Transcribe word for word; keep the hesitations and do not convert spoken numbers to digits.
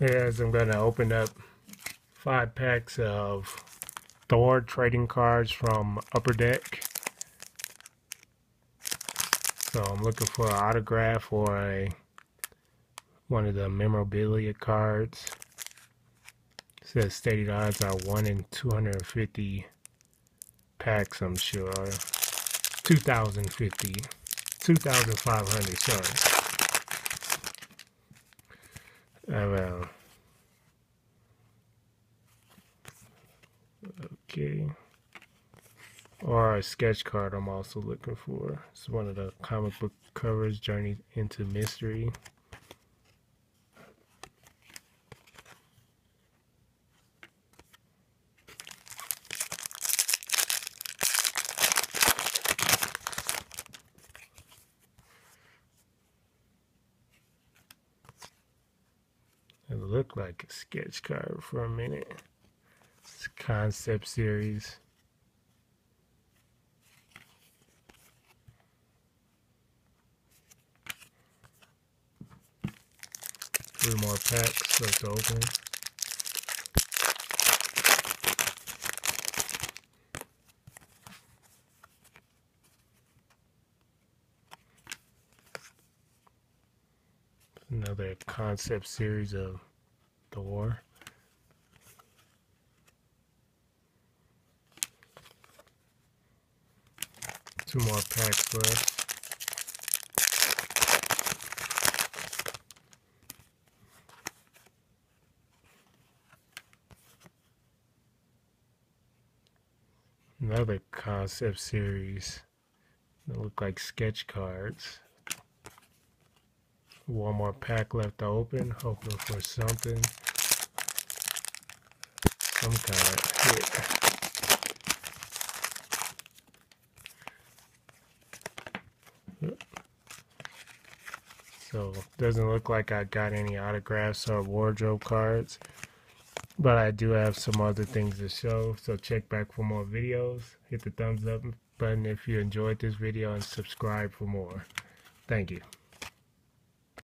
is I'm going to open up five packs of Thor trading cards from Upper Deck. So I'm looking for an autograph or a one of the memorabilia cards. It says stated odds are one in two hundred fifty packs, I'm sure. two thousand fifty. two thousand five hundred, sorry. Around. Okay. Or a sketch card I'm also looking for. It's one of the comic book covers, Journey into Mystery. It looked like a sketch card for a minute. It's a concept series. Three more packs left to open. Another concept series of Thor. Two more packs left. Another concept series that look like sketch cards. One more pack left to open, hoping for something. Some kind of hit. So, doesn't look like I got any autographs or wardrobe cards. But I do have some other things to show, so check back for more videos. Hit the thumbs up button if you enjoyed this video and subscribe for more. Thank you.